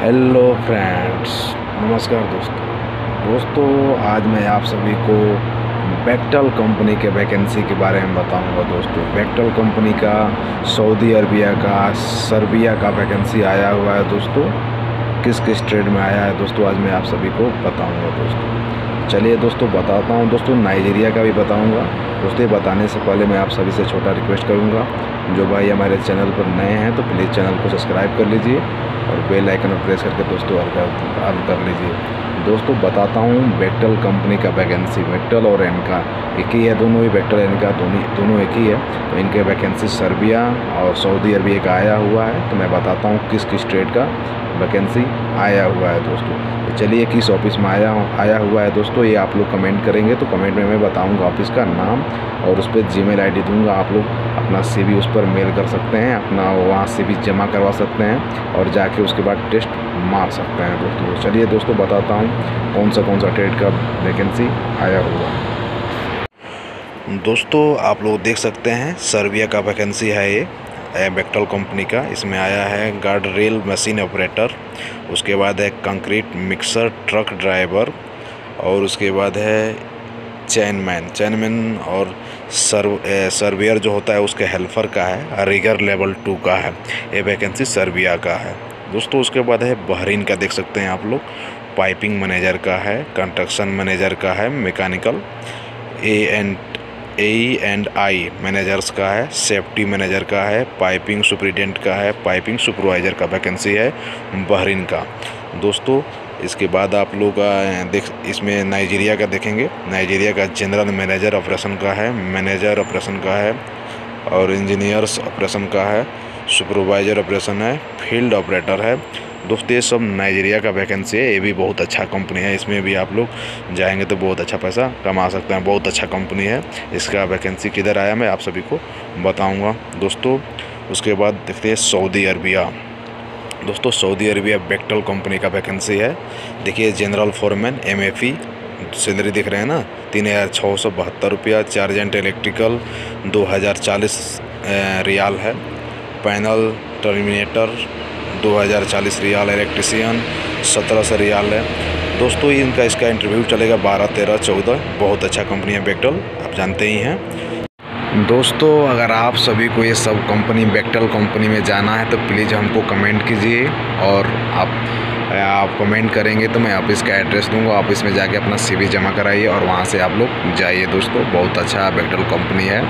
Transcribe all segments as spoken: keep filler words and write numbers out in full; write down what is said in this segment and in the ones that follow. Hello friends, नमस्कार दोस्तों। दोस्तों आज मैं आप सभी को बेक्टल कंपनी के वैकेंसी के बारे में बताऊंगा। दोस्तों बेक्टल कंपनी का सऊदी अरबिया का सर्बिया का वैकेंसी आया हुआ है। दोस्तों किस किस ट्रेड में आया है दोस्तों आज मैं आप सभी को बताऊंगा। दोस्तों चलिए दोस्तों बताता हूँ। दोस्तों नाइजीरिया का भी बताऊँगा। दोस्तों बताने से पहले मैं आप सभी से छोटा रिक्वेस्ट करूँगा, जो भाई हमारे चैनल पर नए हैं तो प्लीज़ चैनल को सब्सक्राइब कर लीजिए और बेल आइकन पर प्रेस करके दोस्तों ऑल कर लीजिए। दोस्तों बताता हूँ बेक्टल कंपनी का वैकेंसी। बेक्टल और एनका एक ही है, दोनों ही बेक्टल एनका दोनों दोनों एक ही है। तो इनके वैकेंसी सर्बिया और सऊदी अरबिया का आया हुआ है। तो मैं बताता हूँ किस किस स्टेट का वैकेंसी आया हुआ है। दोस्तों तो चलिए किस ऑफिस में आया आया हुआ है दोस्तों ये आप लोग कमेंट करेंगे, तो कमेंट में मैं बताऊँगा ऑफिस का नाम और उस पर जी मेल आई डी दूँगा। आप लोग अपना सी वी उस पर मेल कर सकते हैं, अपना वहाँ सी वी जमा करवा सकते हैं और जाके उसके बाद टेस्ट मार सकते हैं। दोस्तों चलिए दोस्तों बताता हूँ कौन सा कौन सा ट्रेड का वैकेंसी आया हुआ है। दोस्तों आप लोग देख सकते हैं सर्बिया का वैकेंसी है, ये बेक्टल कंपनी का। इसमें आया है गार्ड रेल मशीन ऑपरेटर, उसके बाद है कंक्रीट मिक्सर ट्रक ड्राइवर और उसके बाद है चैनमैन चैनमैन और सर्व सर्वियर जो होता है उसके हेल्पर का है, रिगर लेवल टू का है। ये वैकेंसी सर्बिया का है। दोस्तों उसके बाद है बहरीन का, देख सकते हैं आप लोग पाइपिंग मैनेजर का है, कंस्ट्रक्शन मैनेजर का है, mechanical A and A and I managers का है, सेफ्टी मैनेजर का है, पाइपिंग सुपरिटेंडेंट का है, पाइपिंग सुपरवाइज़र का वैकेंसी है बहरीन का। दोस्तों इसके बाद आप लोग देख इसमें नाइजीरिया का देखेंगे। नाइजीरिया का जनरल मैनेजर ऑपरेशन का है, मैनेजर ऑपरेशन का है और इंजीनियर्स ऑपरेशन का है, सुपरवाइज़र ऑपरेशन है, फील्ड ऑपरेटर है। दोस्तों ये सब नाइजीरिया का वैकेंसी है। ये भी बहुत अच्छा कंपनी है, इसमें भी आप लोग जाएंगे तो बहुत अच्छा पैसा कमा सकते हैं। बहुत अच्छा कंपनी है, इसका वैकेंसी किधर आया मैं आप सभी को बताऊंगा। दोस्तों उसके बाद देखते हैं सऊदी अरबिया। दोस्तों सऊदी अरबिया बेक्टल कंपनी का वैकेंसी है। देखिए general foreman M F E salary दिख रहे हैं ना, तीन हज़ार छः सौ बहत्तर रुपया। चार्जेंट इलेक्ट्रिकल दो हज़ार चालीस रियाल है। पैनल टर्मिनेटर दो हज़ार चालीस रियाल, इलेक्ट्रीशियन सत्रह सौ रियाल है। दोस्तों इनका इसका इंटरव्यू चलेगा बारह तेरह चौदह। बहुत अच्छा कंपनी है बेक्टल, आप जानते ही हैं। दोस्तों अगर आप सभी को ये सब कंपनी बेक्टल कंपनी में जाना है तो प्लीज़ हमको कमेंट कीजिए और आप आप कमेंट करेंगे तो मैं ऑफिस का एड्रेस दूंगा। ऑफिस में जाके अपना सीवी जमा कराइए और वहां से आप लोग जाइए। दोस्तों बहुत अच्छा बेक्टल कंपनी है।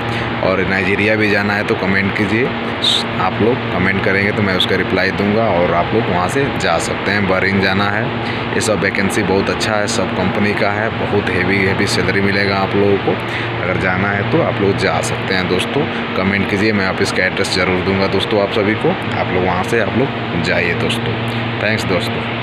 और नाइजीरिया भी जाना है तो कमेंट कीजिए, आप लोग कमेंट करेंगे तो मैं उसका रिप्लाई दूंगा और आप लोग वहां से जा सकते हैं। बहरीन जाना है, ये सब वैकेंसी बहुत अच्छा है, सब कंपनी का है, बहुत हेवी हेवी सैलरी मिलेगा आप लोगों को। अगर जाना है तो आप लोग जा सकते हैं। दोस्तों कमेंट कीजिए, मैं ऑफिस का एड्रेस ज़रूर दूँगा दोस्तों आप सभी को। आप लोग वहाँ से आप लोग जाइए दोस्तों। थैंक्स दोस्तों।